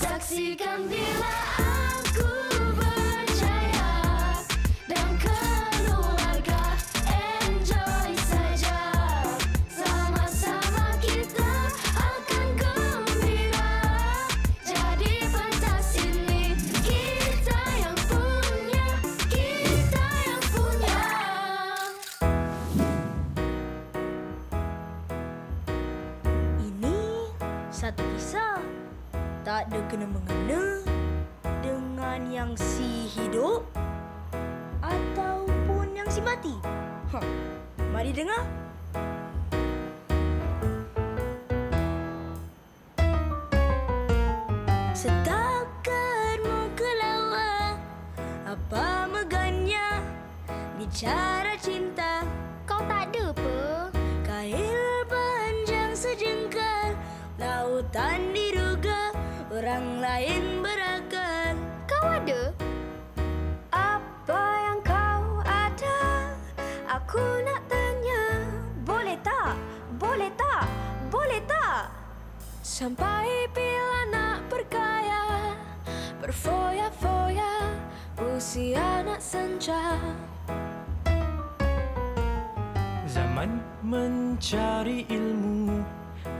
Saksikan bila aku percaya dan keluarga enjoy saja. Sama-sama kita akan gembira. Jadi pentas ini kita yang punya, kita yang punya. Ini satu kisah tak ada kena-mengena dengan yang si hidup ataupun yang si mati. Mari dengar. Setakat muka lawa, apa megahnya bicara cinta. Kau tak ada apa? Kail panjang sejengkal, lautan diduga, orang lain berakal. Kau ada? Apa yang kau ada? Aku nak tanya. Boleh tak? Boleh tak? Boleh tak? Sampai bila nak berkaya, berfoya-foya, usia nak senja. Zaman mencari ilmu,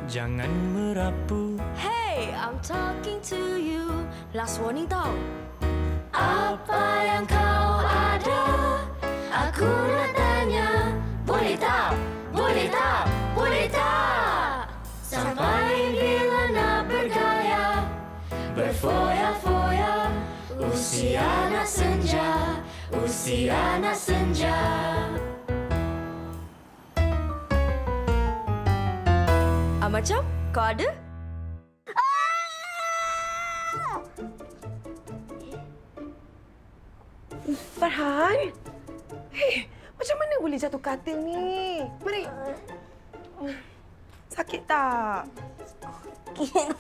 jangan merapu. Hey, I'm talking to you. Last warning tau. Apa yang kau ada? Aku nak tanya. Boleh tak? Boleh tak? Boleh tak? Sampai bila nak bergaya, berfoya-foya, usia nak senja, usia nak senja. Macam kau ada? Farhan, hei, macam mana boleh jatuh katil ni? Mari. Sakit tak? Sakit.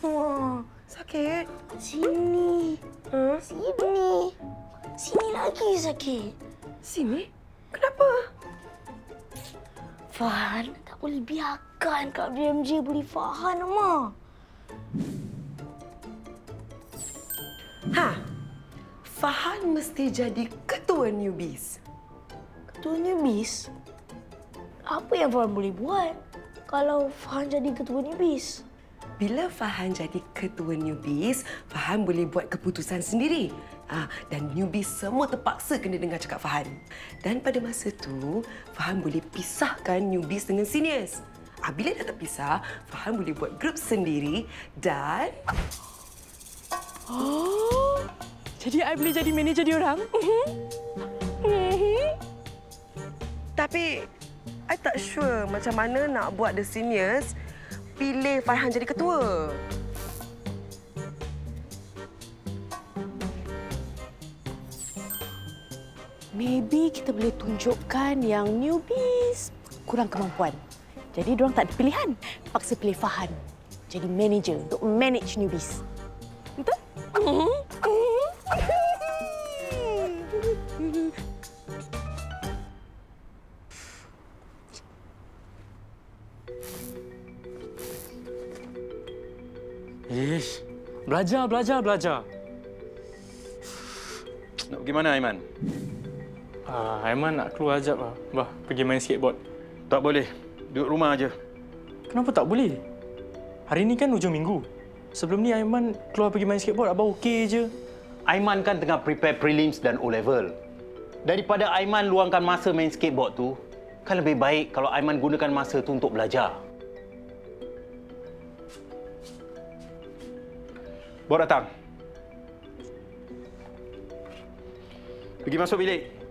Sakit. Sini. Huh? Sini. Sini lagi sakit. Sini? Kenapa? Farhan tak boleh biarkan Kelab JMJ buli Farhan, Mak. Farhan mesti jadi ketua Newbies. Ketua Newbies? Apa yang Farhan boleh buat kalau Farhan jadi ketua Newbies? Bila Farhan jadi ketua Newbies, Farhan boleh buat keputusan sendiri. Dan newbie semua terpaksa kena dengar cakap Farhan. Dan pada masa tu, Farhan boleh pisahkan newbies dengan seniors. Bila dah terpisah, Farhan boleh buat grup sendiri dan... Oh, jadi I boleh jadi manager diorang? Tapi, I tak sure macam mana nak buat the seniors pilih Farhan jadi ketua. Maybe kita boleh tunjukkan yang newbies kurang kemampuan. Jadi diorang tak ada pilihan. Paksa pilih Farhan jadi manager untuk manage newbies. Betul? Ish, belajar. Nak pergi mana, Aiman? Aiman nak keluar sekejap lah. Bah, pergi main skateboard. Tak boleh. Duduk rumah aja. Kenapa tak boleh? Hari ni kan hujung minggu. Sebelum ni Aiman keluar pergi main skateboard, abang okey je. Aiman kan tengah prepare prelims dan O-level. Daripada Aiman luangkan masa main skateboard tu, kan lebih baik kalau Aiman gunakan masa tu untuk belajar. Bawa datang. Pergi masuk bilik.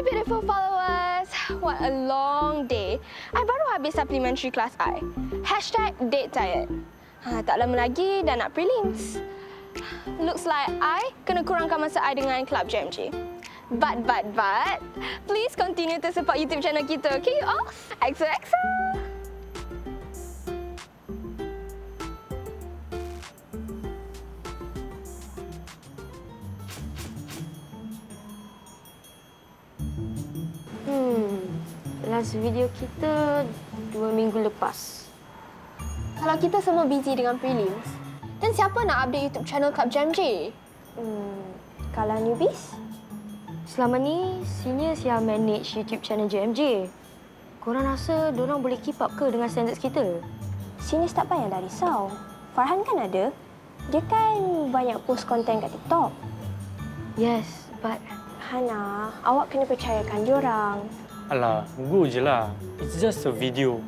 Beautiful followers, what a long day. I baru habis supplementary class I. #Date Tired. Tak lama lagi dah nak prelims. Looks like I kena kurangkan masa I dengan Kelab JMJ. But, please continue to support YouTube channel kita, okay you all? XOXO! Last video kita 2 minggu lepas. Kalau kita semua busy dengan prelims, dan siapa nak update YouTube channel Kelab JMJ? Kalau Newbies? Selama ni, Seniors yang manage YouTube channel JMJ. Korang rasa diorang boleh keep up ke dengan standards kita? Seniors tak payah dah risau. Farhan kan ada. Dia kan banyak post konten kat TikTok. Yes, but... Hana, awak kena percayakan diorang. Alah, go je lah. It's just a video.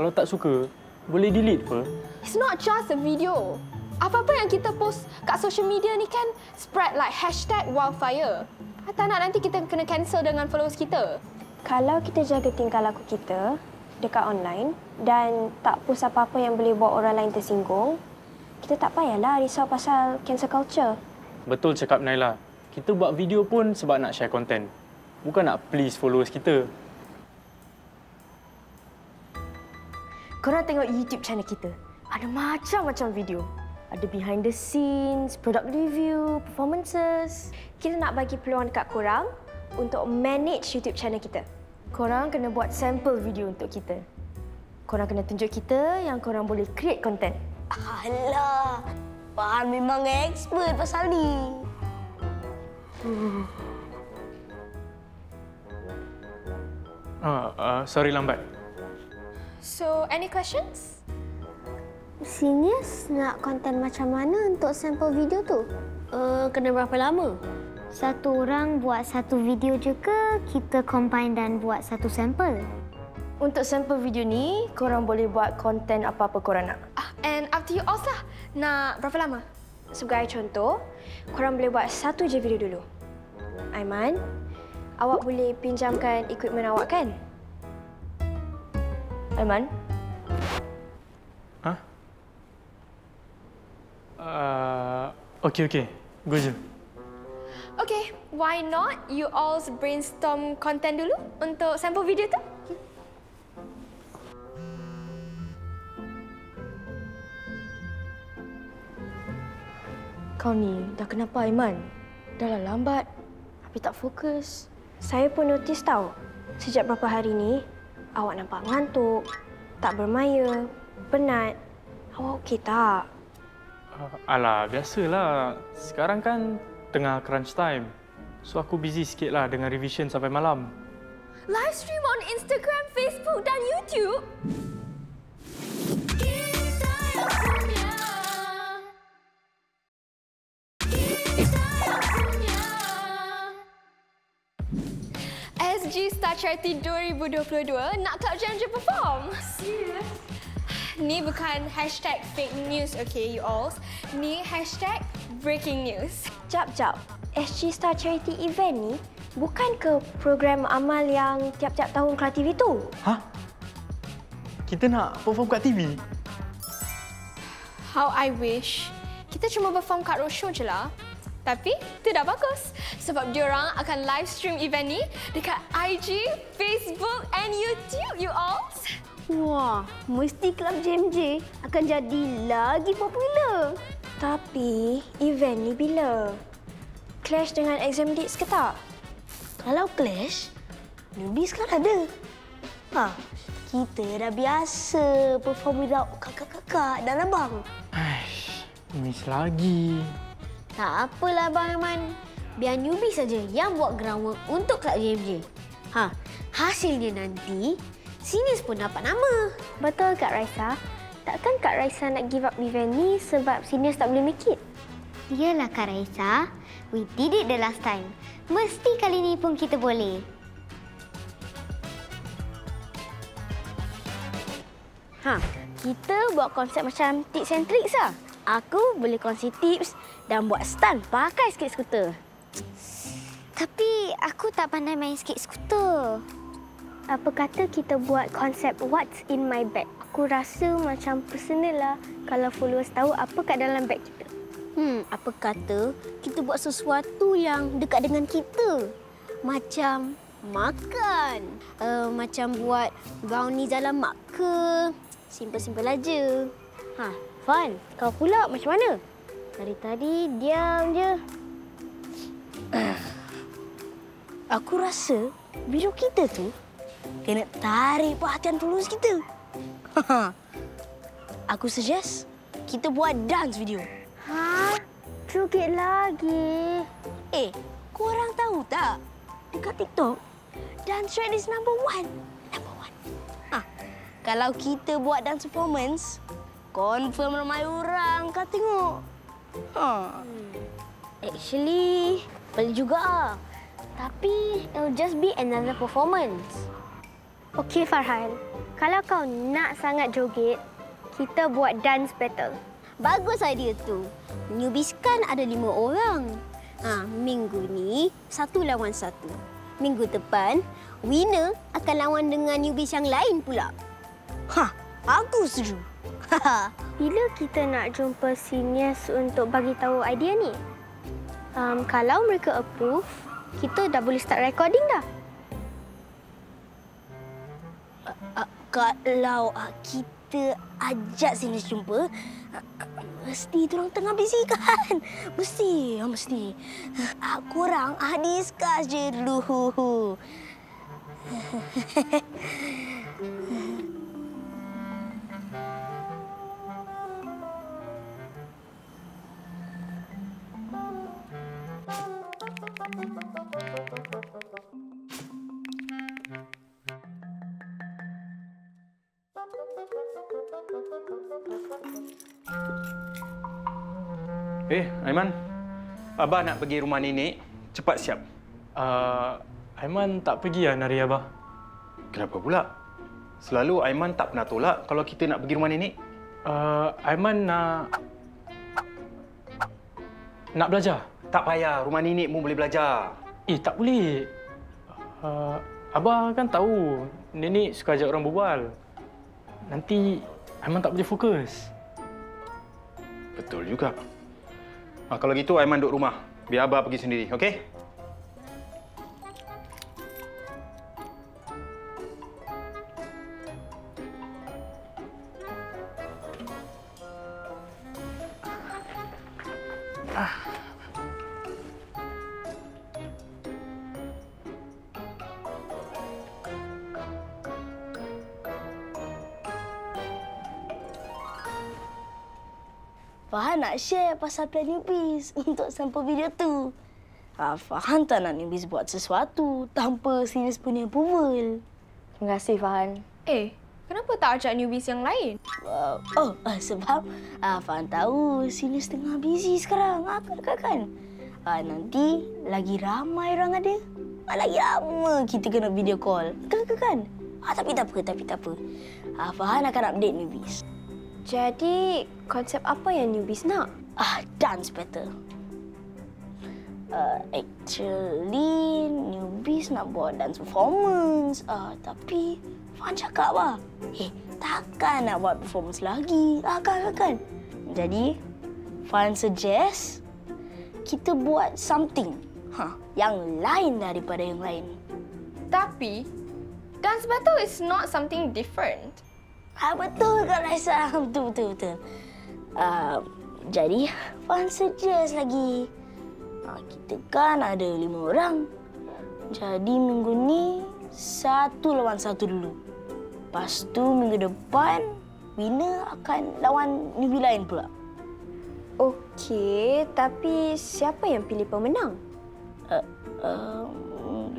Kalau tak suka, boleh delete apa? It's not just a video. Apa-apa yang kita post kat social media ni kan spread like #wildfire. Tak nak nanti kita kena cancel dengan followers kita. Kalau kita jaga tingkah laku kita dekat online dan tak post apa-apa yang boleh buat orang lain tersinggung, kita tak payahlah risau pasal cancel culture. Betul cakap Naila. Kita buat video pun sebab nak share content. Bukan nak please followers kita. Korang tengok YouTube channel kita. Ada macam-macam video. Ada behind the scenes, product review, performances. Kita nak bagi peluang dekat korang untuk manage YouTube channel kita. Korang kena buat sampel video untuk kita. Korang kena tunjuk kita yang korang boleh create content. Alah, Farhan memang expert pasal ni. Sorry lambat. So, any questions? Seniors nak konten macam mana untuk sampel video tu? Kena berapa lama? Satu orang buat satu video je ke? Kita combine dan buat satu sampel? Untuk sampel video ni, korang boleh buat konten apa-apa korang nak. And up to you all lah. Nak berapa lama? Sebagai contoh, korang boleh buat satu je video dulu. Aiman, awak boleh pinjamkan equipment awak kan? Aiman? Hah? Okey. Go je. Okey, why not you all brainstorm content dulu untuk sampel video tu? Kau ni dah kenapa Aiman? Dah lah lambat. Habis tak fokus. Saya pun notice tau. Sejak beberapa hari ni, awak nampak ngantuk, tak bermaya, penat. Awak okey tak? Alah, biasalah. Sekarang kan tengah crunch time. So aku busy sikitlah dengan revision sampai malam. Live stream on Instagram, Facebook dan YouTube. SG Star Charity 2022 nak Kelab JMJ perform. Serius? Ni bukan #fake news, okay, you all. Ni #breaking news. Jap. SG Star Charity event ni bukan ke program amal yang tiap-tiap tahun Kelab TV tu? Hah? Kita nak perform kat TV? How I wish. Kita cuma perform kat roadshow je lah. Tapi itu dah bagus sebab diorang akan live stream event ni dekat IG, Facebook and YouTube, you all. Wah, mesti Kelab JMJ akan jadi lagi popular. Tapi event ni bila? Clash dengan exam dates ke tak? Kalau clash, Newbies kan ada. Kita dah biasa perform without kakak-kakak dan abang. Aish, miss lagi. Tak apalah Abang Aiman. Biar Newbies saja yang buat groundwork untuk Kelab JMJ. Hasilnya nanti, Seniors pun dapat nama. Betul Kak Raisa. Takkan Kak Raisa nak give up event ni sebab Seniors tak boleh make it? Yalah Kak Raisa. We did it the last time. Mesti kali ni pun kita boleh. Kita buat konsep macam tips and tricks lah. Aku boleh kongsi tips dan buat stunt pakai skate skuter. Tapi aku tak pandai main skate skuter. Apa kata kita buat konsep what's in my bag? Aku rasa macam personal lah kalau followers tahu apa kat dalam beg kita. Apa kata kita buat sesuatu yang dekat dengan kita. Macam makan. Macam buat brownie jalamak ke. Simple-simple aja. Ha, Fan, kau pula macam mana? Dari tadi diam je. Aku rasa video kita tu kena tarik perhatian followers kita. Aku suggest kita buat dance video. Ha? Cukit lagi. Korang tahu tak? Dekat TikTok, dance trend is number 1. Number 1. Ha, kalau kita buat dance performance, confirm ramai orang kau tengok. Ha. Actually, boleh juga ah. Tapi, it'll just be another performance. Okey, Farhan. Kalau kau nak sangat joget, kita buat dance battle. Bagus idea tu. Newbies kan ada 5 orang. Ha, minggu ni, 1 lawan 1. Minggu depan, winner akan lawan dengan newbies yang lain pula. Ha, aku setuju. Bila kita nak jumpa seniors untuk bagi tahu idea ni? Kalau mereka approve, kita dah boleh start recording dah. Kalau kita ajak seniors jumpa, mesti diorang tengah busy kan? Mesti. Korang discuss je dulu. Aiman, Abah nak pergi rumah nenek. Cepat siap. Aiman tak pergi lah nari Abah. Kenapa pula? Selalu Aiman tak pernah tolak kalau kita nak pergi rumah nenek. Aiman nak belajar. Tak payah. Rumah nenek pun boleh belajar. Tak boleh. Abah kan tahu nenek suka ajak orang berbual. Nanti Aiman tak boleh fokus. Betul juga. Kalau gitu, Aiman duduk rumah. Biar Abah pergi sendiri, okey? Farhan nak share pasal plan Newbies untuk sampel video tu. Farhan tak nak Newbies buat sesuatu tanpa seniors punya approval. Terima kasih, Farhan. Kenapa tak ajak Newbies yang lain? Sebab Farhan tahu seniors tengah busy sekarang. Kan? Nanti lagi ramai orang ada. Lagi lama kita kena video call. Kan? Tapi tak apa, Farhan akan update Newbies. Jadi, konsep apa yang Newbies nak? Dance battle. Actually, Newbies nak buat dance performance. Tapi, Farhan cakap lah. Takkan nak buat performance lagi. Kan? Jadi, Farhan suggest kita buat something yang lain daripada yang lain. Tapi, dance battle is not something different. Betul Kak Raisa. Betul. Jadi, Farhan suggest lagi. Kita kan ada 5 orang. Jadi, minggu ni 1 lawan 1 dulu. Lepas tu, minggu depan, winner akan lawan newbie lain pula. Okey, tapi siapa yang pilih pemenang?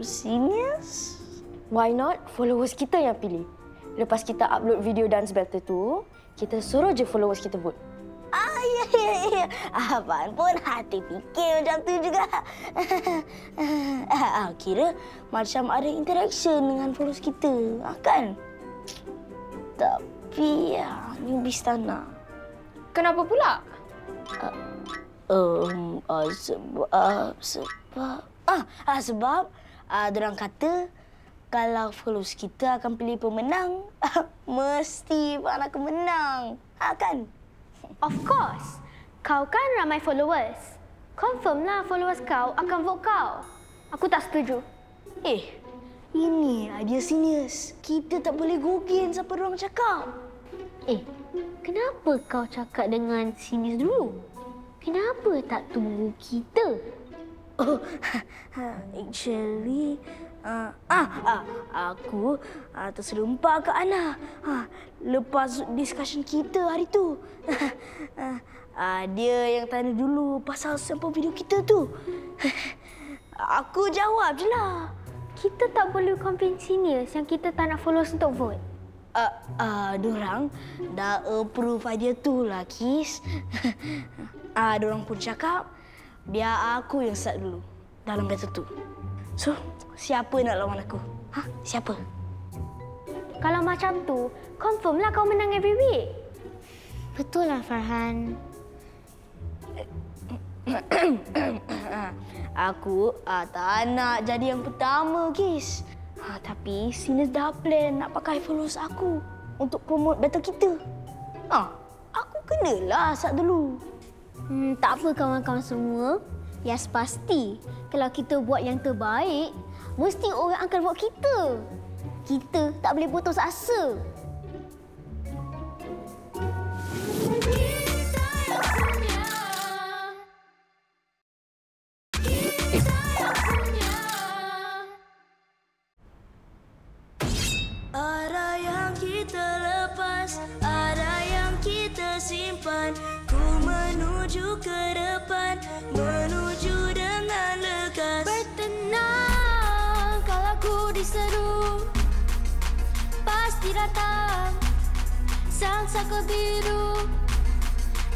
Seniors? Why not? Followers kita yang pilih. Lepas kita upload video dance battle tu, kita suruh je followers kita vote. Ya. Abang pun hati fikir macam tu juga. Kira macam ada interaction dengan followers kita, kan? Tapi, Newbies tak nak. Kenapa pula? Sebab... Sebab... Diorang kata Kalau followers kita akan pilih pemenang, mesti Farhan akan menang. Kan? Of course. Kau kan ramai followers. Confirmlah followers kau akan vote kau. Aku tak setuju. Ini idea Seniors. Kita tak boleh gugin siapa orang cakap. Kenapa kau cakap dengan Seniors dulu? Kenapa tak tunggu kita? Actually... aku terserempak kat Ana. Lepas discussion kita hari tu. Dia yang tanya dulu pasal sampel video kita tu. Aku jawab je lah. Kita tak perlu komplain Seniors yang kita tak nak follow untuk vote. Diorang dah approve idea tu lah, Kis. Diorang pun cakap, biar aku yang start dulu dalam battle tu. So, siapa nak lawan aku? Siapa? Kalau macam tu, confirmlah kau menang every week. Betul lah, Farhan. Aku tak nak jadi yang pertama, guys. Tapi Seniors dah plan nak pakai followers aku untuk promote battle kita. Aku kenalah start dulu. Tak apa kawan-kawan semua. Yes, pasti. Kalau kita buat yang terbaik, mesti orang akan buat kita. Kita tak boleh putus asa. Ada yang kita lepas, ada yang kita simpan. Ku menuju ke depan. Seru pasti datang salsa kau biru,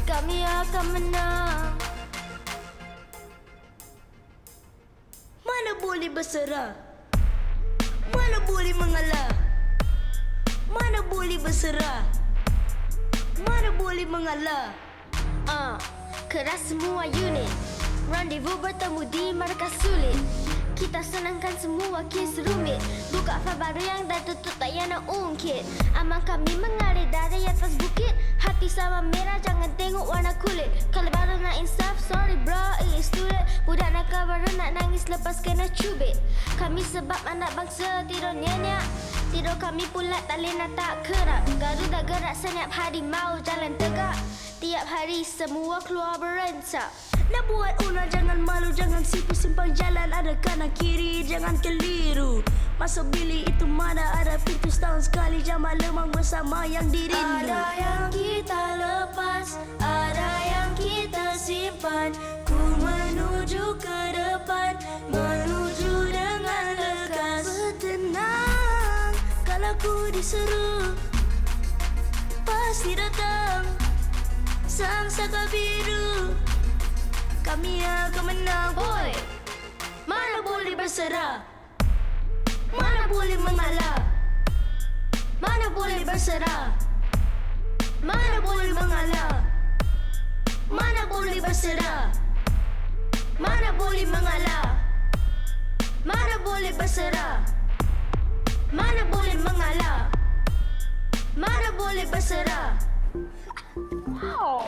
kami akan menang. Mana boleh berserah, mana boleh mengalah. Mana boleh berserah, mana boleh mengalah. Keras semua unit, rendezvous bertemu di markas sulit. Kita senangkan semua kes rumit. Buka file baru yang dah tutup, tak payah nak ungkit. Aman kami mengalir dari atas bukit. Hati sama merah, jangan tengok warna kulit. Kalau baru nak insaf, sorry bro, it's too late. Budak nakal baru nak nangis lepas kena cubit. Kami sebab anak bangsa tidur nyenyak. Tidur kami pula tak lena tak kerap. Garuda gerak setiap hari, mau jalan tegak. Tiap hari semua keluar berencak. Nak buat ular jangan malu, jangan sipu. Simpang jalan ada kanan kiri, jangan keliru. Masuk bilik itu mana ada pintu, setahun sekali jamal lemang bersama yang dirindu. Ada yang kita lepas, ada yang kita simpan. Ku menuju ke depan, menuju dengan lekas. Bertenang kalau ku diseru, pasti datang sang saka biru. Kami akan menang, boy. Mana boleh berserah, mana boleh mengalah. Mana boleh berserah, mana boleh mengalah. Mana boleh berserah, mana boleh mengalah. Mana boleh berserah, mana boleh mengalah. Mana boleh berserah. Wow.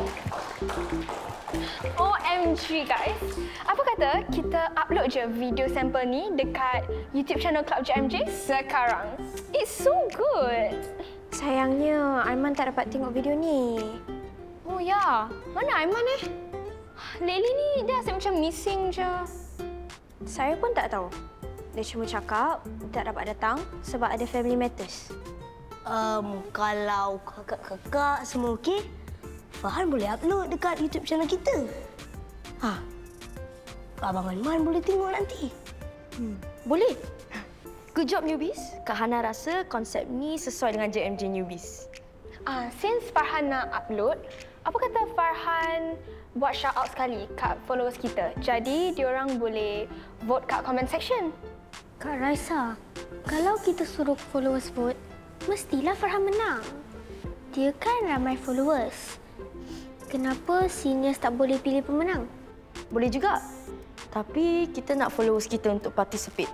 OMG guys. Apa kata kita upload je video sampel ni dekat YouTube channel Kelab JMJ sekarang. It's so good. Sayangnya Aiman tak dapat tengok video ni. Oh ya. Mana Aiman Lately ni dia asyik macam missing je. Saya pun tak tahu. Dia cuma cakap tak dapat datang sebab ada family matters. Kalau kakak-kakak semua okey, Farhan boleh upload dekat YouTube channel kita. Abang Aiman boleh tengok nanti. Boleh. Good job, Newbies. Kak Hana rasa konsep ni sesuai dengan JMJ Newbies. Since Farhan nak upload, apa kata Farhan buat shout-out sekali kat followers kita. Jadi, diorang boleh vote kat comment section. Kak Raisa, kalau kita suruh followers vote, mestilah Farhan menang. Dia kan ramai followers. Kenapa Seniors tak boleh pilih pemenang? Boleh juga. Tapi kita nak followers kita untuk participate.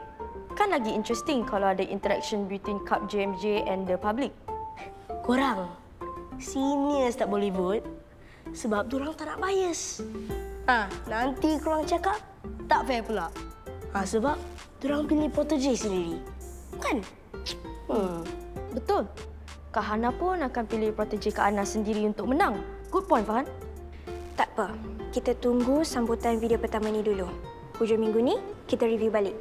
Kan lagi interesting kalau ada interaction between Kelab JMJ and the public. Korang, seniors tak boleh vote sebab dorang tak nak bias. Ha, nanti korang cakap tak fair pula. Ha, sebab dorang pilih Porter J sendiri. Kan? Betul. Kak Hana pun akan pilih Porter J Kak Hana sendiri untuk menang. Good point, Farhan. Tak apa. Kita tunggu sambutan video pertama ni dulu. Hujung minggu ni, kita review balik.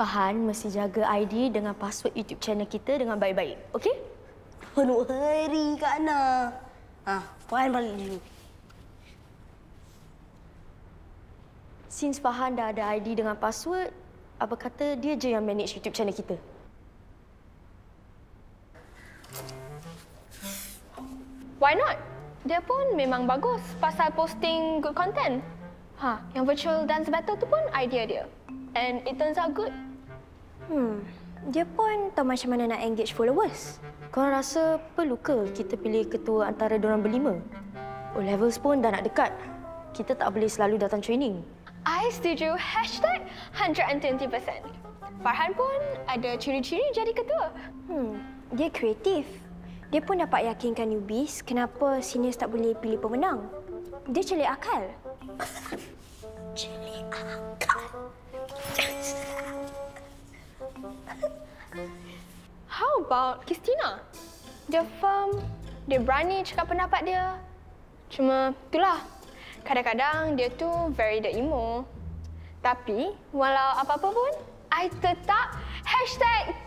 Farhan mesti jaga ID dengan password YouTube channel kita dengan baik-baik, okey? Penuh hari, Kak Ana. Ah, Farhan balik dulu. Since Farhan dah ada ID dengan password, apa kata dia je yang manage YouTube channel kita? Why not? Dia pun memang bagus pasal posting good content. Ha, yang virtual dance battle tu pun idea dia. And it turns out good. Dia pun tahu macam mana nak engage followers. Korang rasa perlu ke kita pilih ketua antara dorang berlima? O-levels pun dah nak dekat. Kita tak boleh selalu datang training. I setuju #120%. Farhan pun ada ciri-ciri jadi ketua. Dia kreatif. Dia pun dapat yakinkan newbies kenapa seniors tak boleh pilih pemenang. Dia celik akal. Celik akal. How about Christina? Dia firm, dia berani cakap pendapat dia. Cuma itulah, kadang-kadang dia tu very the emo. Tapi walau apa-apa pun, I tetap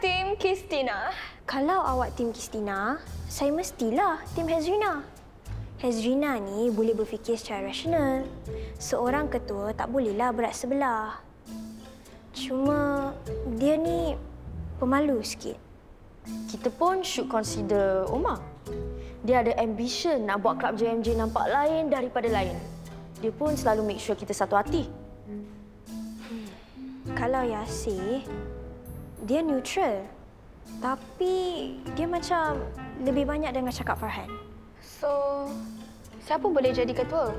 #TeamChristina. Kalau awak Team Christina, saya mestilah Team Hazrina. Hazrina ni boleh berfikir secara rasional. Seorang ketua tak bolehlah berat sebelah. Cuma dia ni pemalu sikit. Kita pun should consider Omar. Dia ada ambition nak buat Kelab JMJ nampak lain daripada lain. Dia pun selalu make sure kita satu hati. Kalau Yasir, dia neutral. Tapi dia macam lebih banyak dengar cakap Farhan. So, siapa boleh jadi ketua?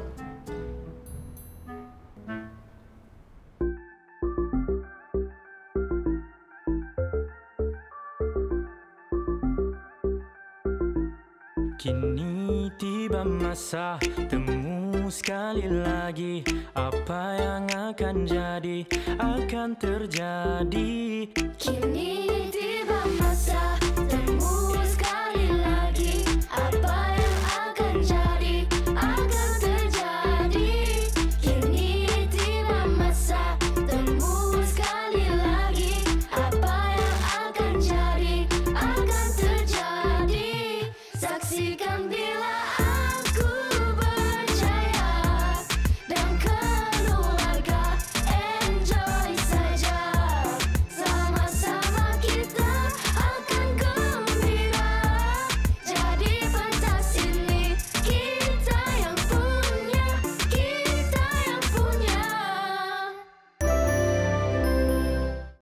Kini tiba masa temu sekali lagi. Apa yang akan jadi, akan terjadi. Kini tiba masa temu.